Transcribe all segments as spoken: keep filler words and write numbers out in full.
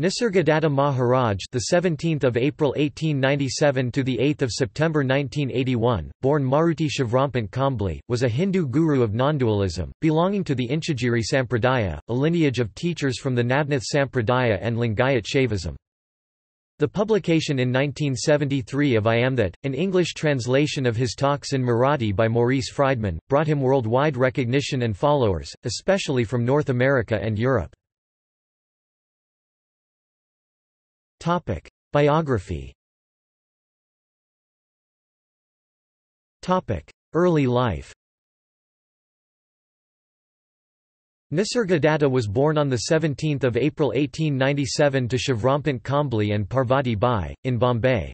Nisargadatta Maharaj, the seventeenth of April eighteen ninety-seven to the eighth of September nineteen eighty-one, born Maruti Shivrampant Kambli, was a Hindu guru of nondualism, belonging to the Inchagiri Sampradaya, a lineage of teachers from the Navnath Sampradaya and Lingayat Shaivism. The publication in nineteen seventy-three of I Am That, an English translation of his talks in Marathi by Maurice Friedman, brought him worldwide recognition and followers, especially from North America and Europe. Topic: Biography. Topic: Early life. Nisargadatta was born on the seventeenth of April eighteen ninety-seven to Shivrampant Kambli and Parvati Bai in Bombay.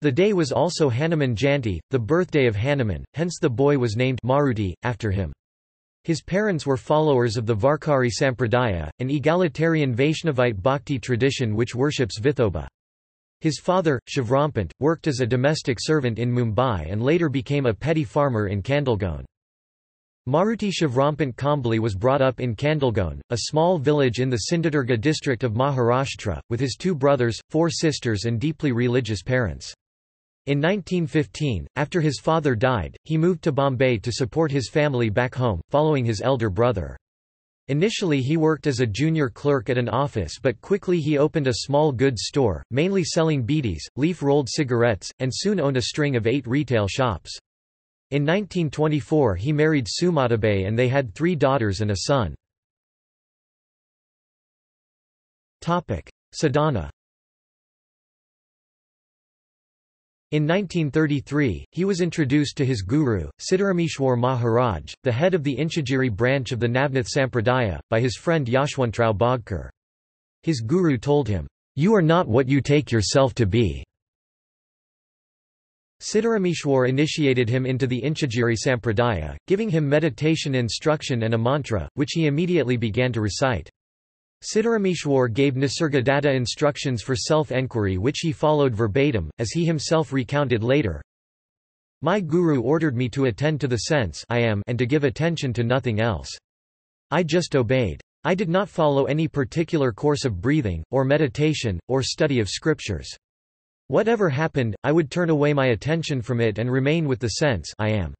The day was also Hanuman Jayanti, the birthday of Hanuman, hence the boy was named Maruti after him. His parents were followers of the Varkari Sampradaya, an egalitarian Vaishnavite bhakti tradition which worships Vithoba. His father, Shivrampant, worked as a domestic servant in Mumbai and later became a petty farmer in Kandalgon. Maruti Shivrampant Kambli was brought up in Kandalgon, a small village in the Sindhudurg district of Maharashtra, with his two brothers, four sisters and deeply religious parents. In nineteen fifteen, after his father died, he moved to Bombay to support his family back home, following his elder brother. Initially he worked as a junior clerk at an office, but quickly he opened a small goods store, mainly selling beedis, leaf-rolled cigarettes, and soon owned a string of eight retail shops. In nineteen twenty-four he married Sumata Bay and they had three daughters and a son. Sadhana. In nineteen thirty-three, he was introduced to his guru, Siddharameshwar Maharaj, the head of the Inchagiri branch of the Navnath Sampradaya, by his friend Yashwantrao Bhagkar. His guru told him, "You are not what you take yourself to be." Siddharameshwar initiated him into the Inchagiri Sampradaya, giving him meditation instruction and a mantra, which he immediately began to recite. Siddharameshwar gave Nisargadatta instructions for self-enquiry which he followed verbatim, as he himself recounted later. My guru ordered me to attend to the sense I am and to give attention to nothing else. I just obeyed. I did not follow any particular course of breathing, or meditation, or study of scriptures. Whatever happened, I would turn away my attention from it and remain with the sense I am.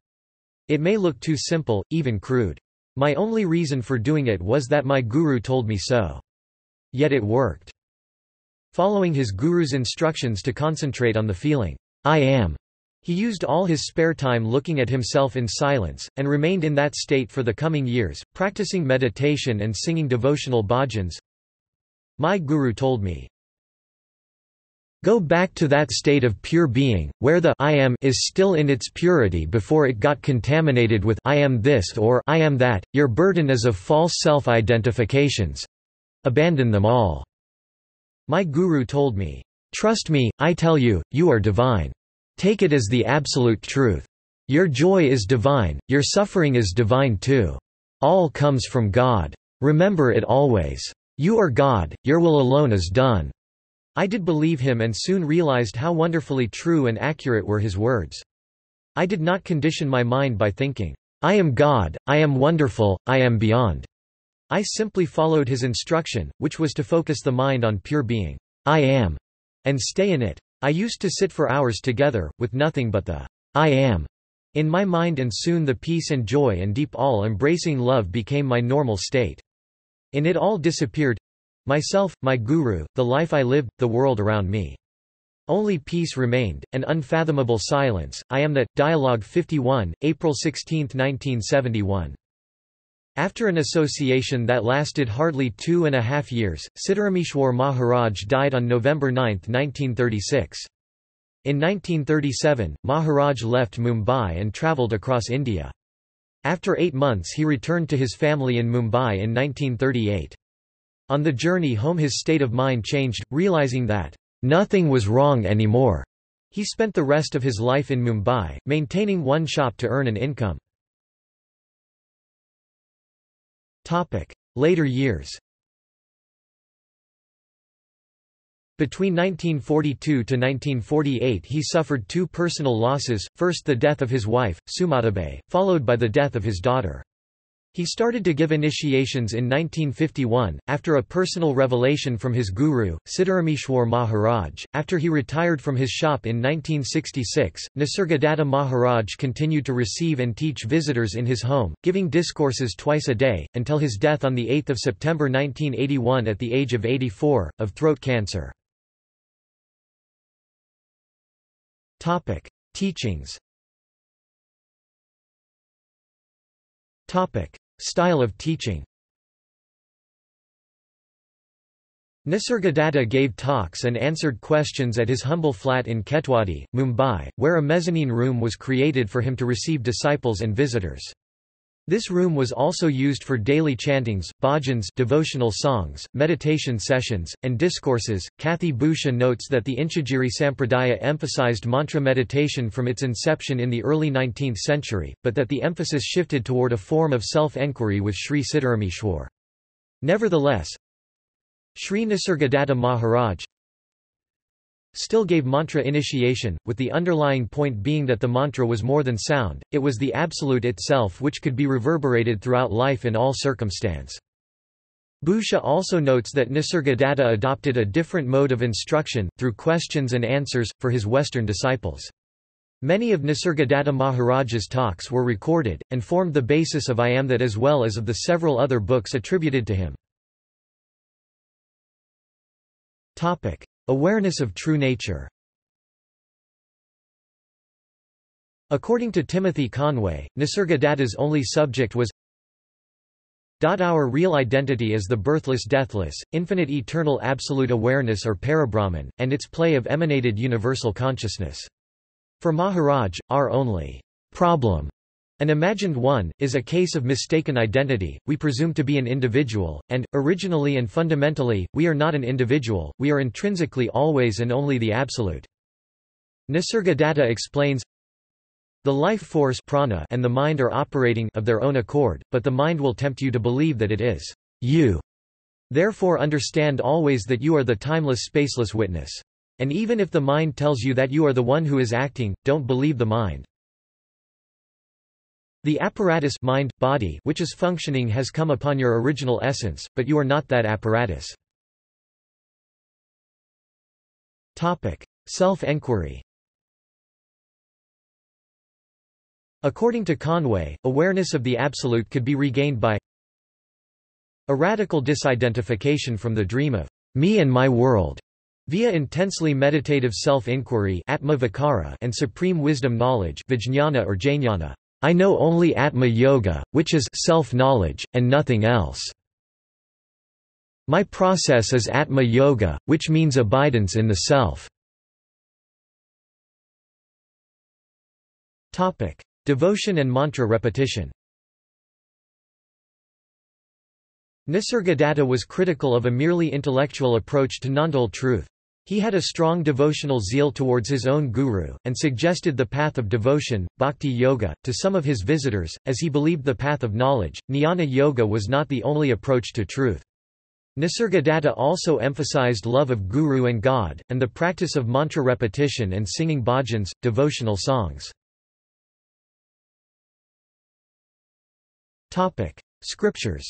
It may look too simple, even crude. My only reason for doing it was that my guru told me so. Yet it worked. Following his guru's instructions to concentrate on the feeling, I am, he used all his spare time looking at himself in silence, and remained in that state for the coming years, practicing meditation and singing devotional bhajans. My guru told me, go back to that state of pure being, where the I am is still in its purity before it got contaminated with I am this or I am that. Your burden is of false self-identifications. Abandon them all. My guru told me, trust me, I tell you, you are divine. Take it as the absolute truth. Your joy is divine, your suffering is divine too. All comes from God. Remember it always. You are God, your will alone is done. I did believe him and soon realized how wonderfully true and accurate were his words. I did not condition my mind by thinking, I am God, I am wonderful, I am beyond. I simply followed his instruction, which was to focus the mind on pure being, I am, and stay in it. I used to sit for hours together, with nothing but the I am in my mind, and soon the peace and joy and deep all-embracing love became my normal state. In it all disappeared. Myself, my guru, the life I lived, the world around me. Only peace remained, an unfathomable silence. I Am That, Dialogue fifty-one, April sixteenth nineteen seventy-one. After an association that lasted hardly two and a half years, Siddharameshwar Maharaj died on November ninth nineteen thirty-six. In nineteen thirty-seven, Maharaj left Mumbai and travelled across India. After eight months he returned to his family in Mumbai in nineteen thirty-eight. On the journey home his state of mind changed, realizing that nothing was wrong anymore. He spent the rest of his life in Mumbai, maintaining one shop to earn an income. Later years. Between nineteen forty-two to nineteen forty-eight he suffered two personal losses, first the death of his wife, Sumata Bay, followed by the death of his daughter. He started to give initiations in nineteen fifty-one, after a personal revelation from his guru, Siddharameshwar Maharaj. After he retired from his shop in nineteen sixty-six, Nisargadatta Maharaj continued to receive and teach visitors in his home, giving discourses twice a day, until his death on the eighth of September nineteen eighty-one at the age of eighty-four, of throat cancer. Teachings. Style of teaching. Nisargadatta gave talks and answered questions at his humble flat in Ketwadi, Mumbai, where a mezzanine room was created for him to receive disciples and visitors. This room was also used for daily chantings, bhajans, devotional songs, meditation sessions, and discourses. Kathy Bhusha notes that the Inchagiri Sampradaya emphasized mantra meditation from its inception in the early nineteenth century, but that the emphasis shifted toward a form of self-enquiry with Sri Siddharameshwar. Nevertheless, Sri Nisargadatta Maharaj still gave mantra initiation, with the underlying point being that the mantra was more than sound, it was the absolute itself which could be reverberated throughout life in all circumstance. Bhusha also notes that Nisargadatta adopted a different mode of instruction, through questions and answers, for his Western disciples. Many of Nisargadatta Maharaj's talks were recorded, and formed the basis of I Am That as well as of the several other books attributed to him. Awareness of true nature. According to Timothy Conway, Nisargadatta's only subject was our real identity as the birthless, deathless, infinite, eternal absolute awareness or parabrahman, and its play of emanated universal consciousness. For Maharaj, our only problem, an imagined one, is a case of mistaken identity. We presume to be an individual, and, originally and fundamentally, we are not an individual, we are intrinsically always and only the Absolute. Nisargadatta explains, the life force prana and the mind are operating of their own accord, but the mind will tempt you to believe that it is you. Therefore understand always that you are the timeless spaceless witness. And even if the mind tells you that you are the one who is acting, don't believe the mind. The apparatus mind, body, which is functioning has come upon your original essence, but you are not that apparatus. Self-enquiry. According to Conway, awareness of the absolute could be regained by a radical disidentification from the dream of me and my world, via intensely meditative self-inquiry and supreme wisdom knowledge vijñāna or jñāna. I know only Atma Yoga, which is self-knowledge, and nothing else. My process is Atma Yoga, which means abidance in the self. Devotion and mantra repetition. Nisargadatta was critical of a merely intellectual approach to non-dual truth. He had a strong devotional zeal towards his own guru, and suggested the path of devotion, bhakti yoga, to some of his visitors, as he believed the path of knowledge, jnana yoga, was not the only approach to truth. Nisargadatta also emphasized love of guru and God, and the practice of mantra repetition and singing bhajans, devotional songs. Scriptures.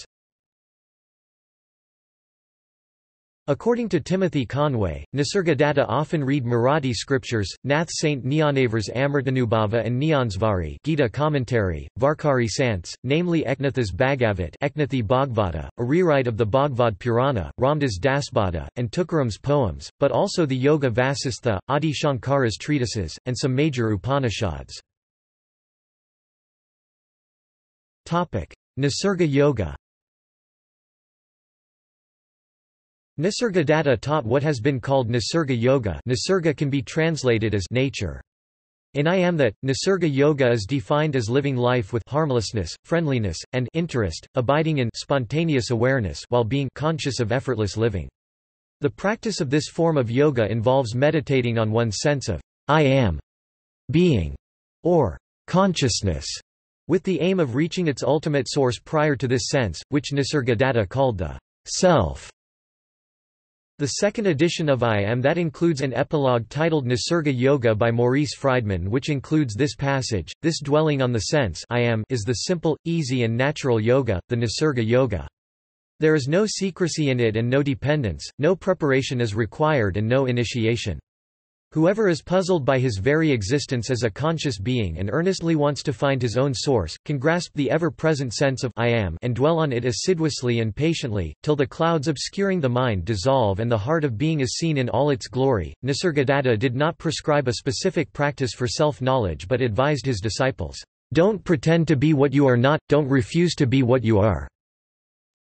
According to Timothy Conway, Nisargadatta often read Marathi scriptures, Nath Saint Nyanavars Amritanubhava and Nyansvari Gita commentary, Varkari Sants, namely Eknatha's Bhagavat Eknathi Bhagavata, a rewrite of the Bhagavad Purana, Ramdas Dasbada, and Tukaram's poems, but also the Yoga Vasistha, Adi Shankara's treatises, and some major Upanishads. Nisarga Yoga. Nisargadatta taught what has been called Nisarga Yoga. Nisarga can be translated as nature. In I Am That, Nisarga Yoga is defined as living life with harmlessness, friendliness, and interest, abiding in spontaneous awareness while being conscious of effortless living. The practice of this form of yoga involves meditating on one's sense of I am, being, or consciousness, with the aim of reaching its ultimate source prior to this sense, which Nisargadatta called the self. The second edition of I Am That includes an epilogue titled Nisarga Yoga by Maurice Friedman, which includes this passage, this dwelling on the sense I am is the simple, easy and natural yoga, the Nisarga Yoga. There is no secrecy in it and no dependence, no preparation is required and no initiation. Whoever is puzzled by his very existence as a conscious being and earnestly wants to find his own source, can grasp the ever-present sense of I am and dwell on it assiduously and patiently, till the clouds obscuring the mind dissolve and the heart of being is seen in all its glory. Nisargadatta did not prescribe a specific practice for self-knowledge but advised his disciples, "Don't pretend to be what you are not, don't refuse to be what you are."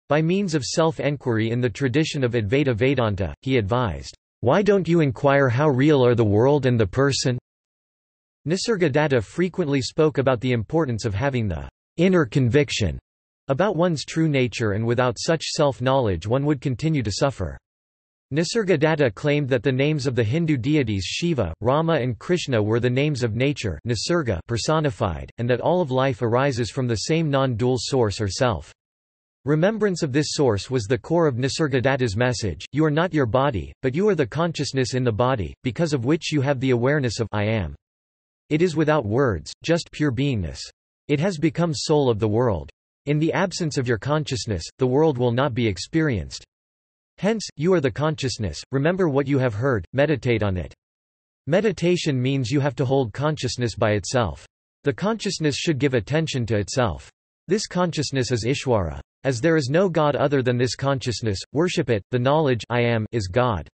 By means of self-enquiry in the tradition of Advaita Vedanta, he advised, "Why don't you inquire how real are the world and the person?" Nisargadatta frequently spoke about the importance of having the inner conviction about one's true nature, and without such self-knowledge one would continue to suffer. Nisargadatta claimed that the names of the Hindu deities Shiva, Rama and Krishna were the names of nature Nisarga personified, and that all of life arises from the same non-dual source or self. Remembrance of this source was the core of Nisargadatta's message, you are not your body, but you are the consciousness in the body, because of which you have the awareness of I am. It is without words, just pure beingness. It has become soul of the world. In the absence of your consciousness, the world will not be experienced. Hence, you are the consciousness, remember what you have heard, meditate on it. Meditation means you have to hold consciousness by itself. The consciousness should give attention to itself. This consciousness is Ishwara. As there is no God other than this consciousness, worship it. The knowledge I am is God.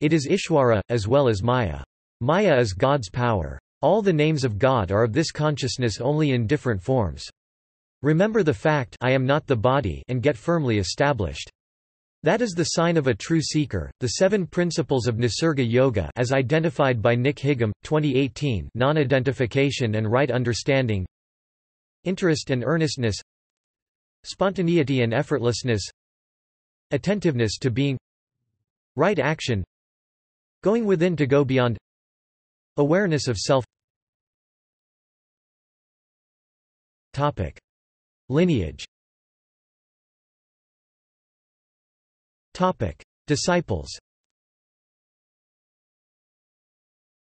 It is Ishwara, as well as Maya. Maya is God's power. All the names of God are of this consciousness only in different forms. Remember the fact I am not the body and get firmly established. That is the sign of a true seeker. The seven principles of Nisarga Yoga as identified by Nick Higham, twenty eighteen, non-identification and right understanding, interest and earnestness, spontaneity and effortlessness, attentiveness to being, right action, going within to go beyond, awareness of self. Topic: Lineage. Topic: Disciples.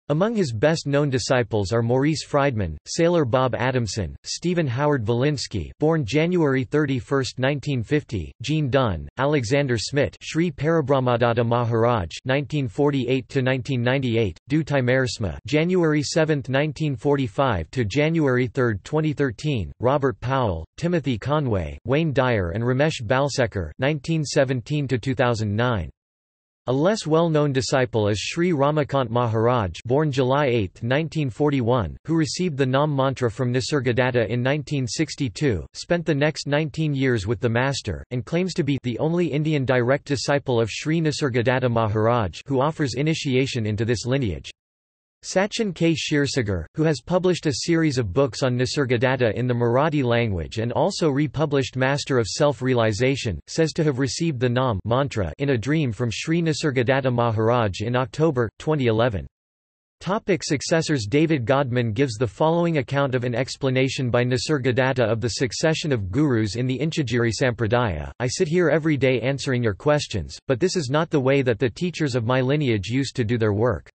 Among his best-known disciples are Maurice Friedman, Sailor Bob Adamson, Stephen Howard Valinsky born January thirty-first, nineteen fifty, Gene Dunn, Alexander Smit Sri Parabrahmadatta Maharaj nineteen forty-eight to nineteen ninety-eight, Du Timersma January seventh, nineteen forty-five to January third, twenty thirteen, Robert Powell, Timothy Conway, Wayne Dyer and Ramesh Balsekar nineteen seventeen to two thousand nine. A less well-known disciple is Sri Ramakant Maharaj born July eighth, nineteen forty-one, who received the Nam mantra from Nisargadatta in nineteen sixty-two, spent the next nineteen years with the master, and claims to be the only Indian direct disciple of Sri Nisargadatta Maharaj who offers initiation into this lineage. Sachin K. Shirsagar, who has published a series of books on Nisargadatta in the Marathi language and also republished Master of Self-Realization, says to have received the Nam mantra in a dream from Sri Nisargadatta Maharaj in October twenty eleven. Topic: Successors. David Godman gives the following account of an explanation by Nisargadatta of the succession of gurus in the Inchagiri Sampradaya. I sit here every day answering your questions, but this is not the way that the teachers of my lineage used to do their work.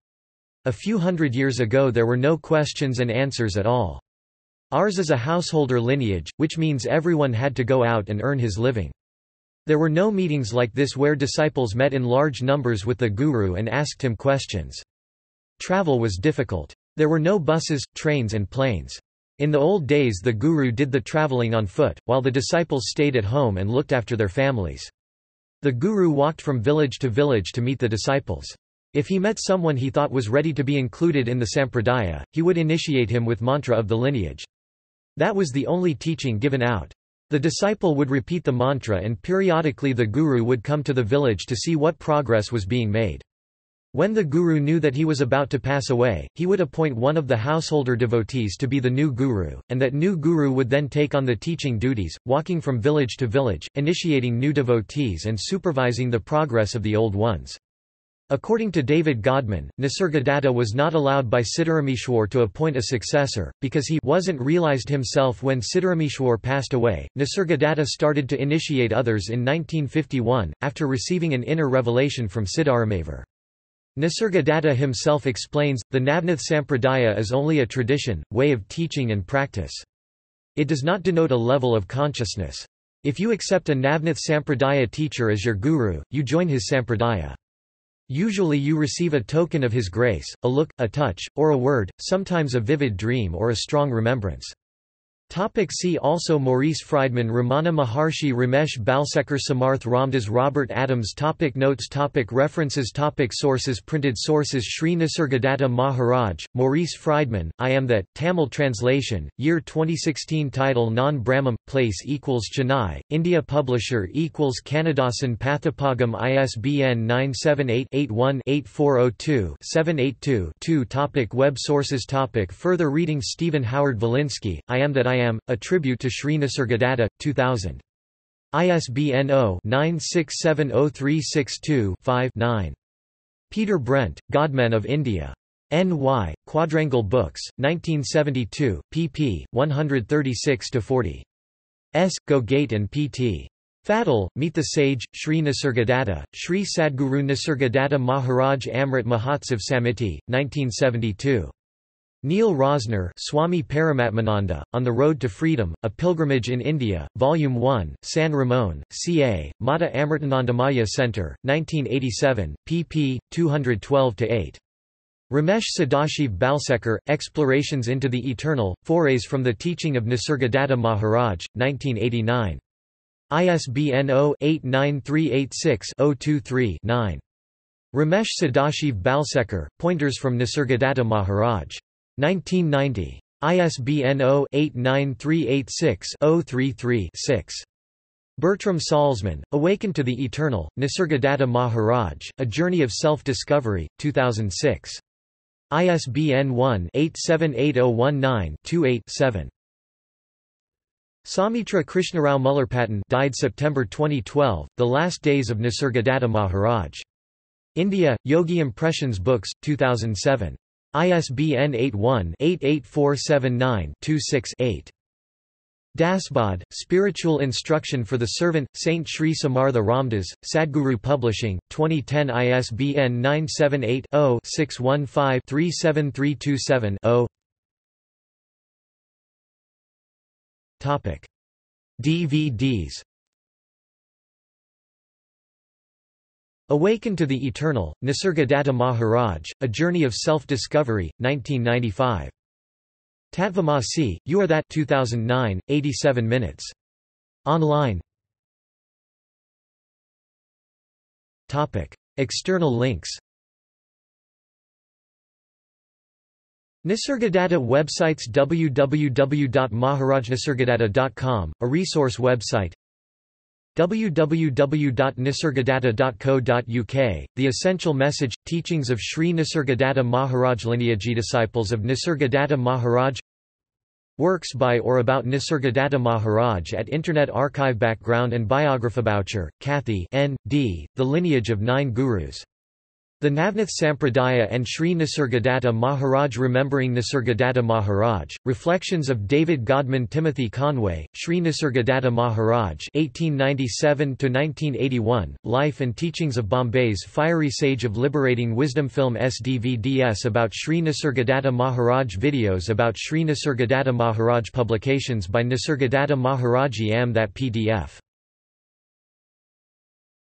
A few hundred years ago there were no questions and answers at all. Ours is a householder lineage, which means everyone had to go out and earn his living. There were no meetings like this where disciples met in large numbers with the guru and asked him questions. Travel was difficult. There were no buses, trains and planes. In the old days the guru did the traveling on foot, while the disciples stayed at home and looked after their families. The guru walked from village to village to meet the disciples. If he met someone he thought was ready to be included in the Sampradaya, he would initiate him with mantra of the lineage. That was the only teaching given out. The disciple would repeat the mantra and periodically the guru would come to the village to see what progress was being made. When the guru knew that he was about to pass away, he would appoint one of the householder devotees to be the new guru, and that new guru would then take on the teaching duties, walking from village to village, initiating new devotees and supervising the progress of the old ones. According to David Godman, Nisargadatta was not allowed by Siddharameshwar to appoint a successor, because he wasn't realized himself when Siddharameshwar passed away. Nisargadatta started to initiate others in nineteen fifty-one, after receiving an inner revelation from Siddharameshwar. Nisargadatta himself explains, the Navnath Sampradaya is only a tradition, way of teaching and practice. It does not denote a level of consciousness. If you accept a Navnath Sampradaya teacher as your guru, you join his Sampradaya. Usually you receive a token of his grace, a look, a touch, or a word, sometimes a vivid dream or a strong remembrance. Topic see also Maurice Friedman, Ramana Maharshi, Ramesh Balsekar, Samarth Ramdas, Robert Adams. Topic notes topic references topic sources printed sources Sri Nisargadatta Maharaj, Maurice Friedman, I Am That, Tamil translation, year twenty sixteen, title Non Brahmam, place equals Chennai, India, publisher equals Kannadasan Pathipagam, I S B N nine seven eight, eight one, eight four zero two, seven eight two, two. Topic web sources topic further reading Stephen Howard Valinsky, I Am That I Am, a tribute to Sri Nisargadatta, two thousand. I S B N zero nine six seven zero three six two five nine. Peter Brent, Godman of India. N Y, Quadrangle Books, nineteen seventy-two, pp. one thirty-six to forty. S. Gogate and P T. Fadal, Meet the Sage, Sri Nisargadatta, Sri Sadguru Nisargadatta Maharaj Amrit Mahotsav Samiti, nineteen seventy-two. Neil Rosner, Swami Paramatmananda, On the Road to Freedom, A Pilgrimage in India, Volume one, San Ramon, C A, Mata Amritanandamaya Center, nineteen eighty-seven, pp. two twelve to eight. Ramesh Sadashiv Balsekar, Explorations into the Eternal, Forays from the Teaching of Nisargadatta Maharaj, nineteen eighty-nine. I S B N zero eight nine three eight six zero two three nine. Ramesh Sadashiv Balsekar, Pointers from Nisargadatta Maharaj. nineteen ninety. I S B N zero eight nine three eight six zero three three six. Bertram Salzman, Awakened to the Eternal, Nisargadatta Maharaj, A Journey of Self-Discovery, two thousand six. I S B N one, eight seven eight zero one nine, two eight, seven. Samitra Krishnarao Mullerpatan, died September twenty twelve, The Last Days of Nisargadatta Maharaj. India, Yogi Impressions Books, two thousand seven. I S B N eight one, eight eight four seven nine, two six, eight. Dasbod, Spiritual Instruction for the Servant, Saint Sri Samartha Ramdas, Sadguru Publishing, twenty ten. I S B N nine seven eight zero six one five three seven three two seven zero. Topic. D V Ds. Awaken to the Eternal, Nisargadatta Maharaj, A Journey of Self-Discovery, nineteen ninety-five. Tatvamasi, You Are That, two thousand nine, eighty-seven minutes. Online. Topic. External links. Nisargadatta websites w w w dot maharaj nisargadatta dot com, a resource website. w w w dot nisargadatta dot co dot u k, The Essential Message, Teachings of Sri Nisargadatta Maharaj, Lineage, Disciples of Nisargadatta Maharaj, Works by or about Nisargadatta Maharaj at Internet Archive. Background and biography. Boucher, Kathy N. D., The Lineage of Nine Gurus. The Navnath Sampradaya and Sri Nisargadatta Maharaj. Remembering Nisargadatta Maharaj, Reflections of David Godman, Timothy Conway, Sri Nisargadatta Maharaj eighteen ninety-seven to nineteen eighty-one, Life and Teachings of Bombay's Fiery Sage of Liberating Wisdom. Film S D V Ds about Sri Nisargadatta Maharaj, videos about Sri Nisargadatta Maharaj, publications by Nisargadatta Maharaj. I Am That P D F.